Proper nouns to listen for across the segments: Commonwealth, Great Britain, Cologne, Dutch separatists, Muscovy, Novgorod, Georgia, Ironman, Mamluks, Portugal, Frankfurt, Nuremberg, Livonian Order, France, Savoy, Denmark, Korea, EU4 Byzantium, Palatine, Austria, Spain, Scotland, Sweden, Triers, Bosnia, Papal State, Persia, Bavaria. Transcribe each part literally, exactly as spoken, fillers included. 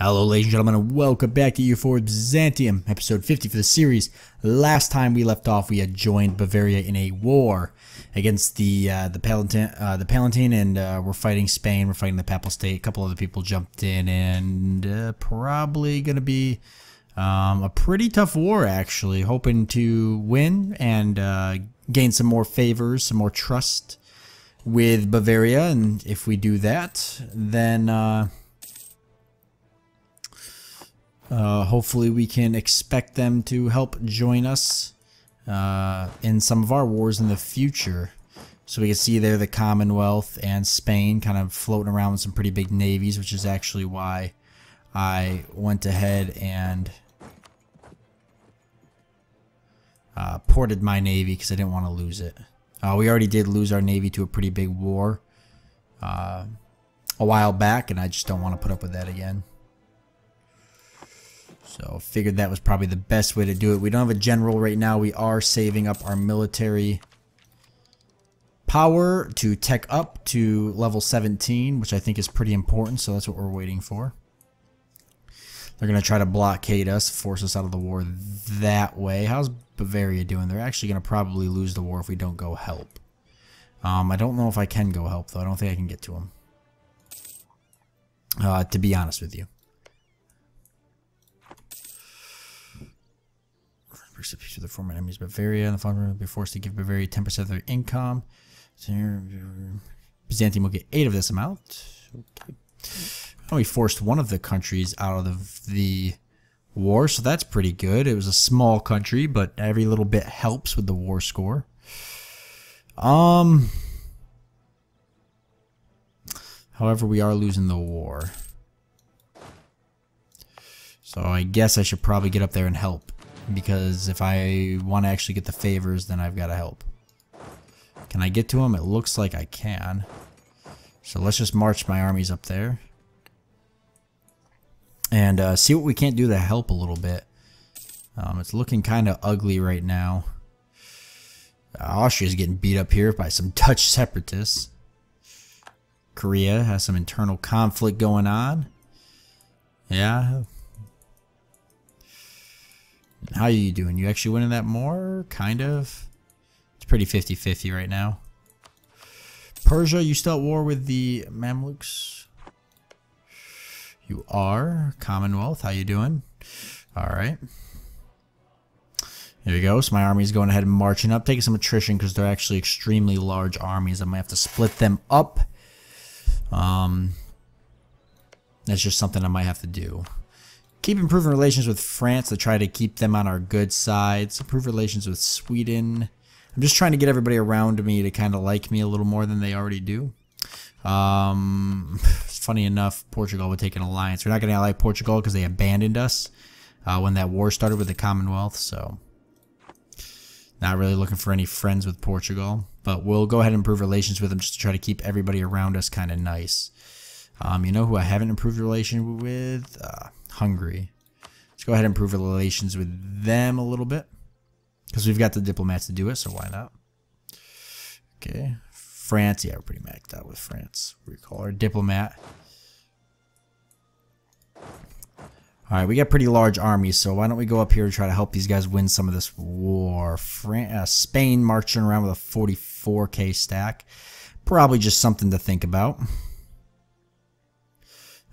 Hello ladies and gentlemen, and welcome back to E U four Byzantium, episode fifty for the series. Last time we left off, we had joined Bavaria in a war against the uh, the Palatine, uh, the Palatine, and uh, we're fighting Spain, we're fighting the Papal State. A couple other people jumped in, and uh, probably going to be um, a pretty tough war, actually. Hoping to win and uh, gain some more favors, some more trust with Bavaria, and if we do that, then... Uh, Uh, hopefully we can expect them to help join us uh, in some of our wars in the future. So we can see there the Commonwealth and Spain kind of floating around with some pretty big navies, which is actually why I went ahead and uh, ported my navy, because I didn't want to lose it. Uh, we already did lose our navy to a pretty big war uh, a while back, and I just don't want to put up with that again. So figured that was probably the best way to do it. We don't have a general right now. We are saving up our military power to tech up to level seventeen, which I think is pretty important. So that's what we're waiting for. They're going to try to blockade us, force us out of the war that way. How's Bavaria doing? They're actually going to probably lose the war if we don't go help. Um, I don't know if I can go help, though. I don't think I can get to them, uh, to be honest with you. A piece of the former enemies Bavaria, and the former will be forced to give Bavaria ten percent of their income. So Byzantium will get eight of this amount. Okay. And we forced one of the countries out of the war, so that's pretty good. It was a small country, but every little bit helps with the war score. Um. However, we are losing the war. So I guess I should probably get up there and help. Because if I want to actually get the favors, then I've got to help. Can I get to them? It looks like I can. So let's just march my armies up there. And uh, see what we can't do to help a little bit. Um, it's looking kind of ugly right now. Uh, Austria's getting beat up here by some Dutch separatists. Korea has some internal conflict going on. Yeah. How are you doing? You actually winning that more? Kind of. It's pretty fifty fifty right now. Persia, you still at war with the Mamluks? You are. Commonwealth, how you doing? Alright. There we go. So my army's going ahead and marching up. Taking some attrition because they're actually extremely large armies. I might have to split them up. Um, that's just something I might have to do. Keep improving relations with France to try to keep them on our good side. So improve relations with Sweden. I'm just trying to get everybody around me to kind of like me a little more than they already do. Um, funny enough, Portugal would take an alliance. We're not going to ally Portugal because they abandoned us uh, when that war started with the Commonwealth. So not really looking for any friends with Portugal. But we'll go ahead and improve relations with them just to try to keep everybody around us kind of nice. Um, you know who I haven't improved relation with? Uh, Hungary. Let's go ahead and improve relations with them a little bit. Because we've got the diplomats to do it, so why not? Okay. France. Yeah, we're pretty maxed out with France. Recall our diplomat. Alright, we got pretty large armies, so why don't we go up here and try to help these guys win some of this war. Fran uh, Spain marching around with a forty-four K stack. Probably just something to think about.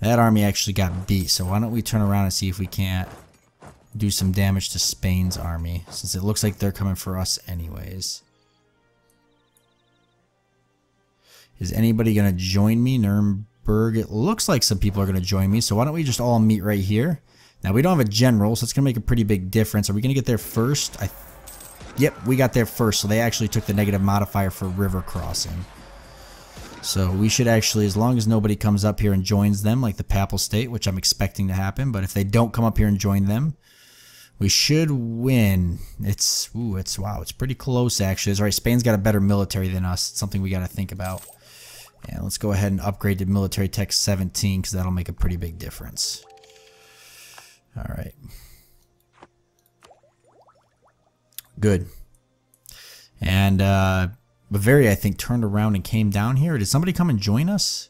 That army actually got beat, so why don't we turn around and see if we can't do some damage to Spain's army, since it looks like they're coming for us anyways. Is anybody going to join me? Nuremberg, it looks like some people are going to join me, so why don't we just all meet right here? Now, we don't have a general, so it's going to make a pretty big difference. Are we going to get there first? I, yep, we got there first, so they actually took the negative modifier for river crossing. So we should actually, as long as nobody comes up here and joins them, like the Papal State, which I'm expecting to happen, but if they don't come up here and join them, we should win. It's, ooh, it's, wow, it's pretty close, actually. It's all right, Spain's got a better military than us. It's something we got to think about. And let's go ahead and upgrade to military tech seventeen, because that'll make a pretty big difference. All right. Good. And, uh... Bavaria, I think, turned around and came down here. Did somebody come and join us?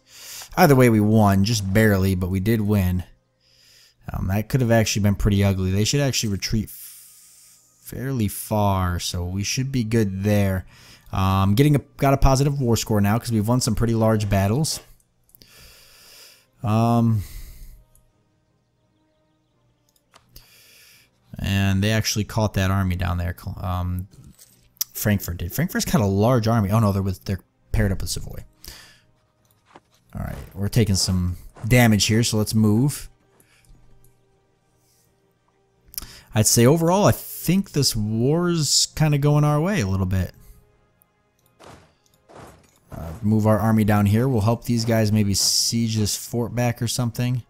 Either way, we won. Just barely, but we did win. Um, that could have actually been pretty ugly. They should actually retreat fairly far, so we should be good there. Um, getting a, got a positive war score now because we've won some pretty large battles. Um, and they actually caught that army down there. Um, Frankfurt did. Frankfurt's got a large army. Oh no, they're with they're paired up with Savoy. All right, we're taking some damage here, so let's move. I'd say overall, I think this war's kind of going our way a little bit. Uh, move our army down here. We'll help these guys maybe siege this fort back or something.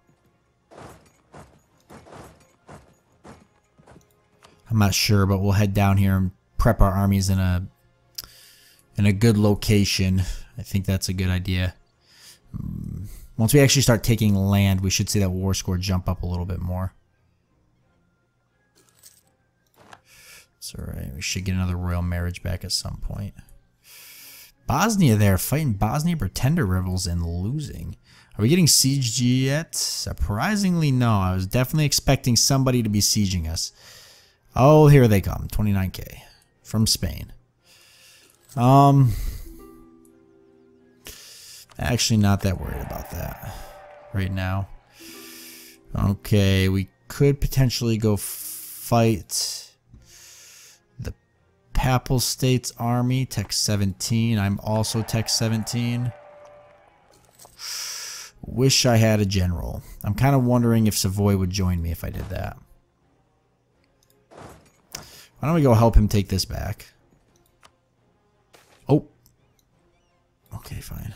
I'm not sure, but we'll head down here and prep our armies in a in a good location. I think that's a good idea. Once we actually start taking land, we should see that war score jump up a little bit more. It's alright. We should get another royal marriage back at some point. Bosnia there, fighting Bosnia pretender rebels and losing. Are we getting sieged yet? Surprisingly, no. I was definitely expecting somebody to be sieging us. Oh, here they come. twenty-nine K from Spain. Um, actually not that worried about that right now. Okay, we could potentially go fight the Papal State's army, Tech seventeen. I'm also Tech seventeen. Wish I had a general. I'm kind of wondering if Savoy would join me if I did that. Why don't we go help him take this back? Oh. Okay, fine.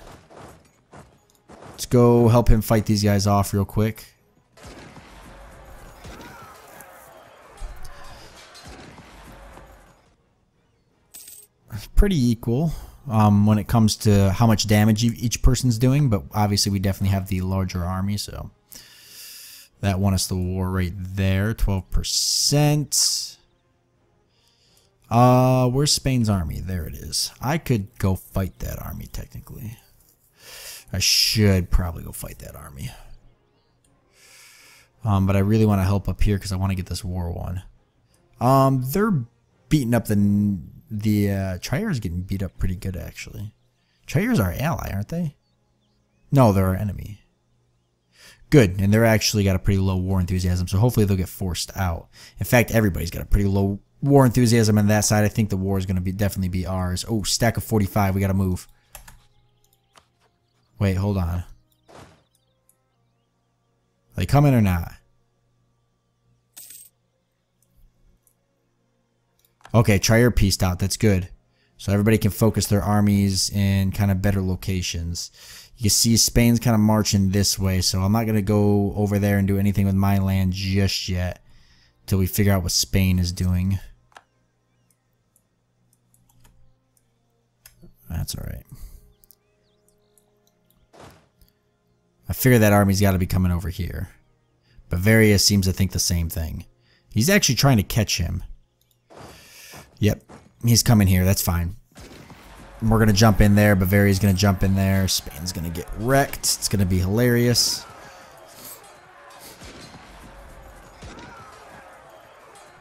Let's go help him fight these guys off real quick. It's pretty equal um, when it comes to how much damage each person's doing, but obviously we definitely have the larger army, so that won us the war right there. twelve percent. Uh, where's Spain's army? There it is. I could go fight that army, technically. I should probably go fight that army. Um, but I really want to help up here because I want to get this war won. Um, they're beating up the... The, uh, Triers getting beat up pretty good, actually. Triers are our ally, aren't they? No, they're our enemy. Good, and they're actually got a pretty low war enthusiasm, so hopefully they'll get forced out. In fact, everybody's got a pretty low... war enthusiasm on that side. I think the war is going to be definitely be ours. Oh, stack of forty-five. We got to move. Wait, hold on. Are they coming or not? Okay, Trier pieced out. That's good. So everybody can focus their armies in kind of better locations. You can see Spain's kind of marching this way, so I'm not going to go over there and do anything with my land just yet. Till we figure out what Spain is doing. That's alright. I figure that army's got to be coming over here. Bavaria seems to think the same thing. He's actually trying to catch him. Yep, he's coming here. That's fine. We're going to jump in there. Bavaria's going to jump in there. Spain's going to get wrecked. It's going to be hilarious.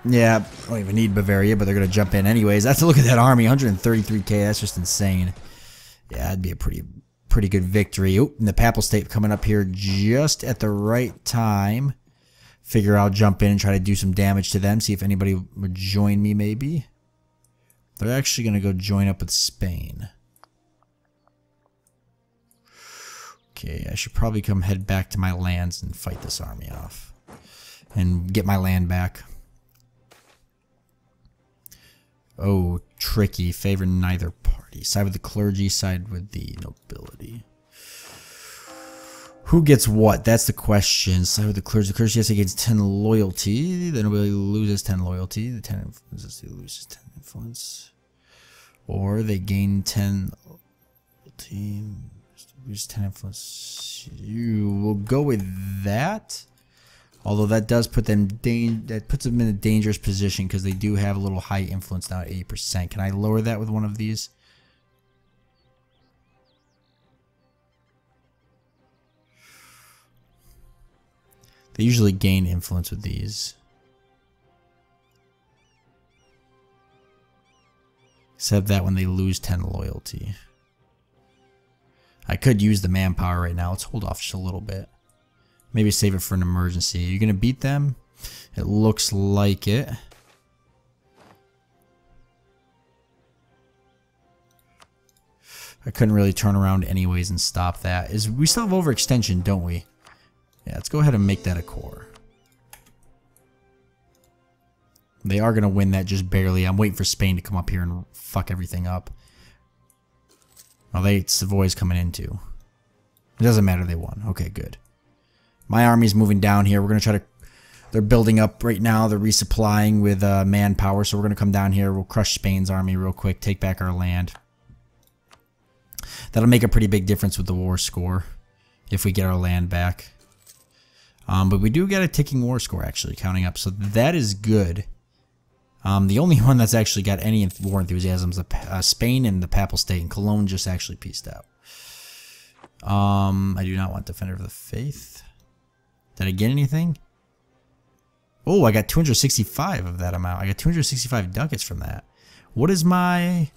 Yeah, I don't even need Bavaria, but they're going to jump in anyways. That's a look at that army, one hundred thirty-three K. That's just insane. Yeah, that'd be a pretty pretty good victory. Oop, and the Papal State coming up here just at the right time. Figure I'll jump in and try to do some damage to them, see if anybody would join me maybe. They're actually going to go join up with Spain. Okay, I should probably come head back to my lands and fight this army off. And get my land back. Oh, tricky. Favor neither party. Side with the clergy, side with the nobility. Who gets what? That's the question. Side with the clergy. The clergy has against ten loyalty. The nobility loses ten loyalty. The ten influence loses ten influence. Or they gain ten loyalty. Lose ten influence. You will go with that. Although that does put them that puts them in a dangerous position because they do have a little high influence now at eighty percent. Can I lower that with one of these? They usually gain influence with these. Except that when they lose ten loyalty. I could use the manpower right now. Let's hold off just a little bit. Maybe save it for an emergency. You're going to beat them? It looks like it. I couldn't really turn around anyways and stop that. Is we still have overextension, don't we? Yeah, let's go ahead and make that a core. They are going to win that just barely. I'm waiting for Spain to come up here and fuck everything up. Well, they Savoy's coming in too. It doesn't matter, they won. Okay, good. My army's moving down here. We're going to try to... They're building up right now. They're resupplying with uh, manpower. So we're going to come down here. We'll crush Spain's army real quick. Take back our land. That'll make a pretty big difference with the war score if we get our land back. Um, but we do get a ticking war score actually counting up, so that is good. Um, the only one that's actually got any war enthusiasm is the, uh, Spain and the Papal State, and Cologne just actually peaced out. Um, I do not want Defender of the Faith. Did I get anything? Oh, I got two hundred sixty-five of that amount. I got two hundred sixty-five ducats from that. What is my...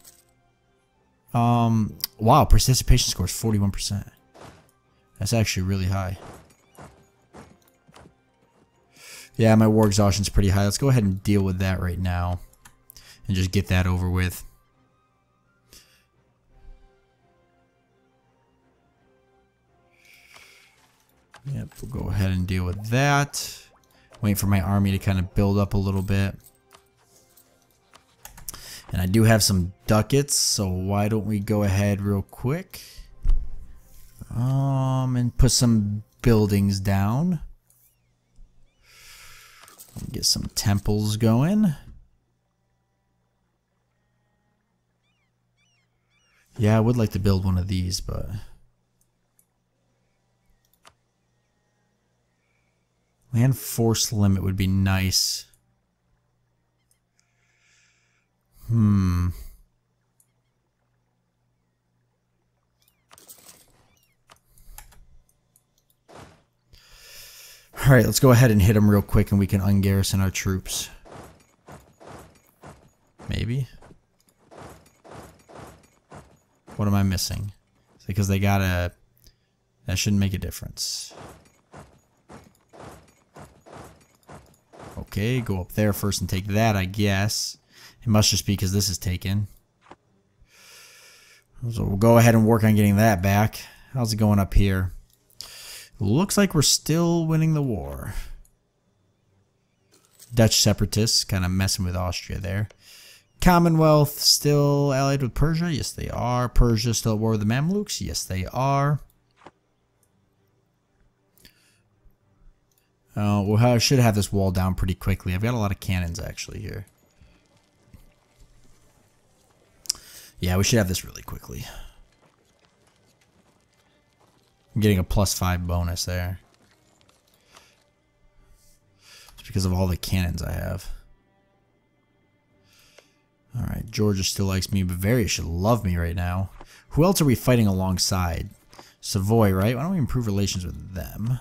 Um, wow, participation score is forty-one percent. That's actually really high. Yeah, my war exhaustion is pretty high. Let's go ahead and deal with that right now and just get that over with. Yep, we'll go ahead and deal with that. Wait for my army to kind of build up a little bit. And I do have some ducats, so why don't we go ahead real quick um, and put some buildings down. Get some temples going. Yeah, I would like to build one of these, but... Land force limit would be nice. Hmm. All right, let's go ahead and hit them real quick and we can ungarrison our troops. Maybe. What am I missing? It's because they got a... That shouldn't make a difference. Okay, go up there first and take that, I guess. It must just be because this is taken. So we'll go ahead and work on getting that back. How's it going up here? Looks like we're still winning the war. Dutch separatists kind of messing with Austria there. Commonwealth still allied with Persia? Yes, they are. Persia still at war with the Mamluks? Yes, they are. Uh, well, I should have this wall down pretty quickly. I've got a lot of cannons actually here. Yeah, we should have this really quickly. I'm getting a plus five bonus there. It's because of all the cannons I have. Alright, Georgia still likes me. Bavaria should love me right now. Who else are we fighting alongside? Savoy, right? Why don't we improve relations with them?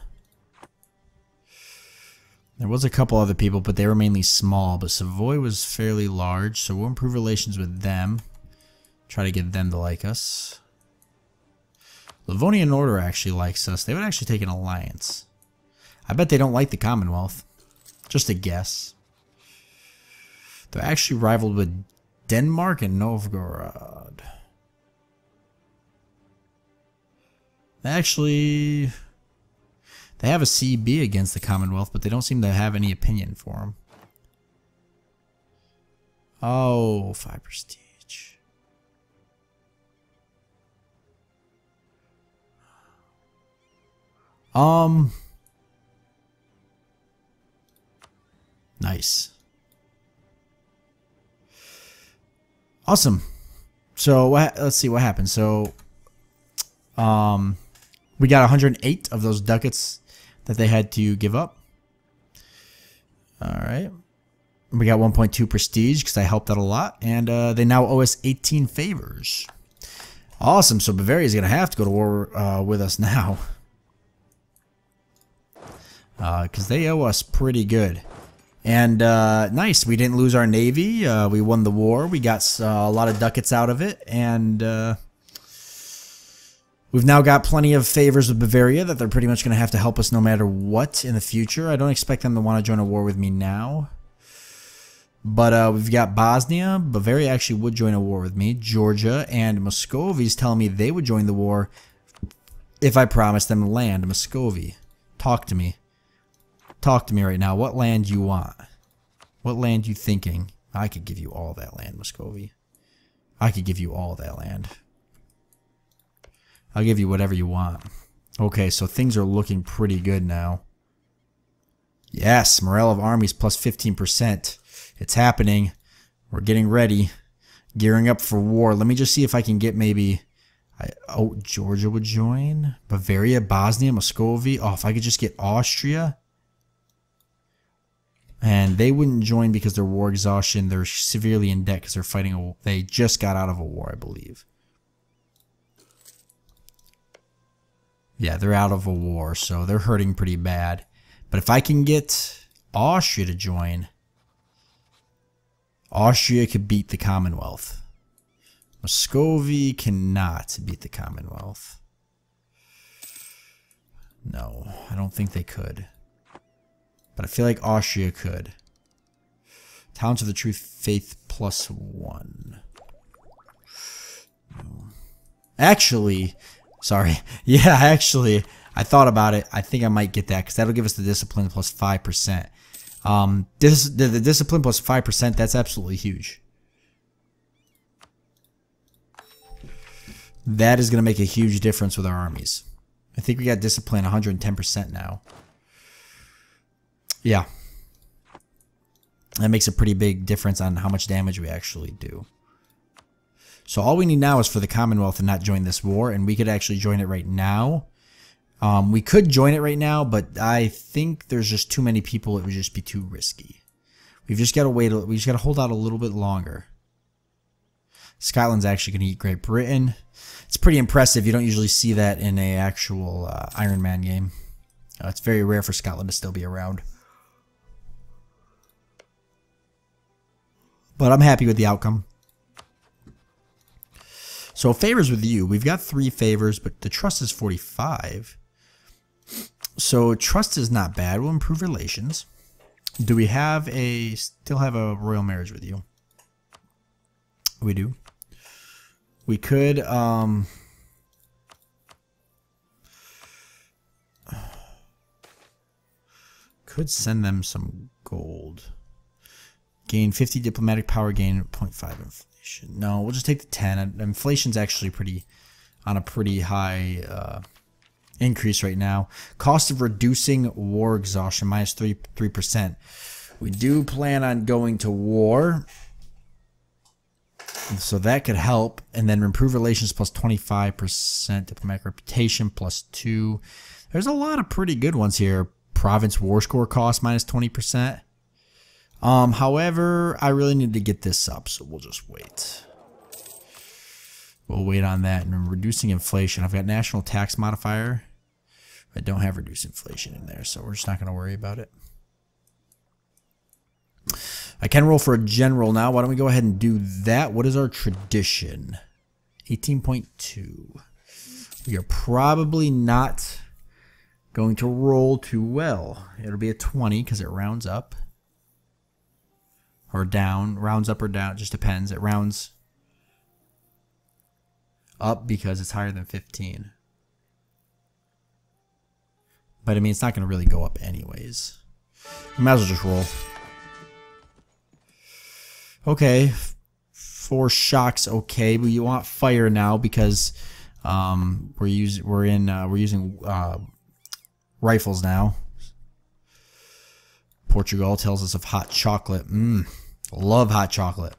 There was a couple other people, but they were mainly small. But Savoy was fairly large, so we'll improve relations with them. Try to get them to like us. Livonian Order actually likes us. They would actually take an alliance. I bet they don't like the Commonwealth. Just a guess. They're actually rivaled with Denmark and Novgorod. They actually... They have a C B against the Commonwealth, but they don't seem to have any opinion for them. Oh, five prestige. Um, nice. Awesome. So let's see what happens. So, um, we got one hundred eight of those ducats that they had to give up. All right. We got one point two prestige because I helped out a lot. And, uh, they now owe us eighteen favors. Awesome. So Bavaria is going to have to go to war, uh, with us now. because uh, they owe us pretty good. And uh, nice, we didn't lose our navy. Uh, we won the war. We got uh, a lot of ducats out of it, and uh, we've now got plenty of favors with Bavaria that they're pretty much going to have to help us no matter what in the future. I don't expect them to want to join a war with me now. But uh, we've got Bosnia. Bavaria actually would join a war with me. Georgia and Muscovy's telling me they would join the war if I promised them land. Muscovy, talk to me. Talk to me right now. What land you want? What land you thinking? I could give you all that land, Muscovy. I could give you all that land. I'll give you whatever you want. Okay, so things are looking pretty good now. Yes, morale of armies plus fifteen percent. It's happening. We're getting ready. Gearing up for war. Let me just see if I can get maybe... I, oh, Georgia would join. Bavaria, Bosnia, Muscovy. Oh, if I could just get Austria. And they wouldn't join because they're war exhaustion. They're severely in debt because they're fighting. A, they just got out of a war, I believe. Yeah, they're out of a war, so they're hurting pretty bad. But if I can get Austria to join... Austria could beat the Commonwealth. Muscovy cannot beat the Commonwealth. No, I don't think they could. But I feel like Austria could. Towns of the Truth, Faith plus one. Actually, sorry. Yeah, actually, I thought about it. I think I might get that because that'll give us the discipline plus five percent. Um, this, the, the discipline plus five percent, that's absolutely huge. That is going to make a huge difference with our armies. I think we got discipline one hundred ten percent now. Yeah. That makes a pretty big difference on how much damage we actually do. So all we need now is for the Commonwealth to not join this war, and we could actually join it right now. Um, we could join it right now, but I think there's just too many people. It would just be too risky. We've just got to wait. We just got to hold out a little bit longer. Scotland's actually going to eat Great Britain. It's pretty impressive. You don't usually see that in a actual uh, Iron Man game. Uh, it's very rare for Scotland to still be around. But I'm happy with the outcome. So favors with you. We've got three favors, but the trust is forty-five. So trust is not bad. We'll improve relations. Do we have a still have a royal marriage with you? We do. We could um could send them some gold. Gain fifty diplomatic power, gain zero point five inflation. No, we'll just take the ten. Inflation's actually pretty on a pretty high uh, increase right now. Cost of reducing war exhaustion, minus three three percent. We do plan on going to war, so that could help. And then improve relations plus twenty-five percent, diplomatic reputation plus two. There's a lot of pretty good ones here. Province war score cost minus twenty percent. Um, however, I really need to get this up, so we'll just wait. We'll wait on that. And I'm reducing inflation. I've got national tax modifier. I don't have reduced inflation in there, so we're just not going to worry about it. I can roll for a general now. Why don't we go ahead and do that? What is our tradition? eighteen point two. We are probably not going to roll too well. It'll be a twenty because it rounds up. Or down, rounds up or down, it just depends. It rounds up because it's higher than fifteen. But I mean, it's not going to really go up anyways. We might as well just roll. Okay, four shocks. Okay, but you want fire now because um, we're using we're in uh, we're using uh, rifles now. Portugal tells us of hot chocolate. Mmm. Love hot chocolate.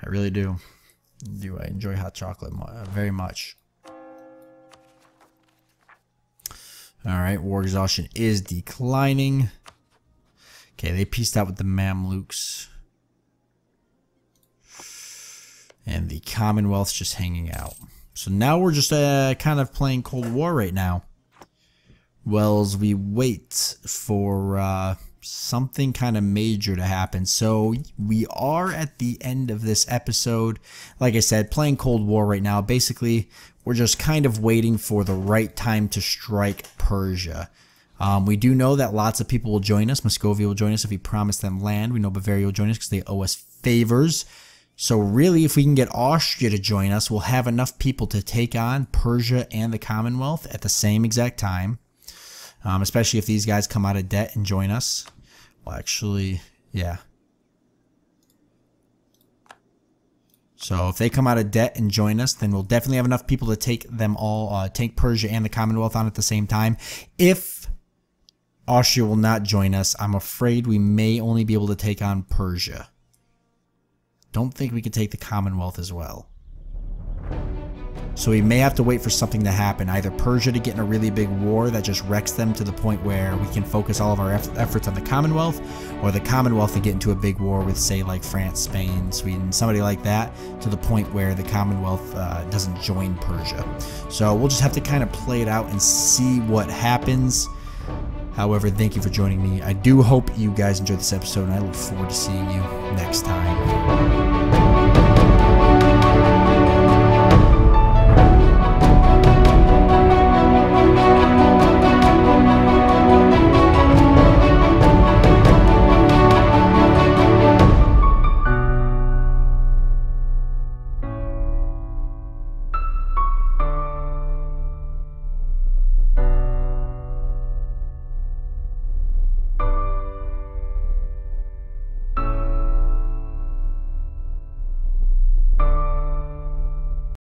I really do. Do I enjoy hot chocolate very much. Alright, war exhaustion is declining. Okay, they pieced out with the Mamluks. And the Commonwealth's just hanging out. So now we're just uh, kind of playing Cold War right now. well as we wait for uh, something kind of major to happen. So we are at the end of this episode. Like I said, playing Cold War right now. Basically, we're just kind of waiting for the right time to strike Persia. Um, we do know that lots of people will join us. Muscovy will join us if we promise them land. We know Bavaria will join us because they owe us favors. So really, if we can get Austria to join us, we'll have enough people to take on Persia and the Commonwealth at the same exact time. Um, especially if these guys come out of debt and join us. Well, actually, yeah. So if they come out of debt and join us, then we'll definitely have enough people to take them all, uh, take Persia and the Commonwealth on at the same time. If Austria will not join us, I'm afraid we may only be able to take on Persia. Don't think we could take the Commonwealth as well. So we may have to wait for something to happen. Either Persia to get in a really big war that just wrecks them to the point where we can focus all of our eff efforts on the Commonwealth, or the Commonwealth to get into a big war with, say, like France, Spain, Sweden, somebody like that, to the point where the Commonwealth uh, doesn't join Persia. So we'll just have to kind of play it out and see what happens. However, thank you for joining me. I do hope you guys enjoyed this episode, and I look forward to seeing you next time.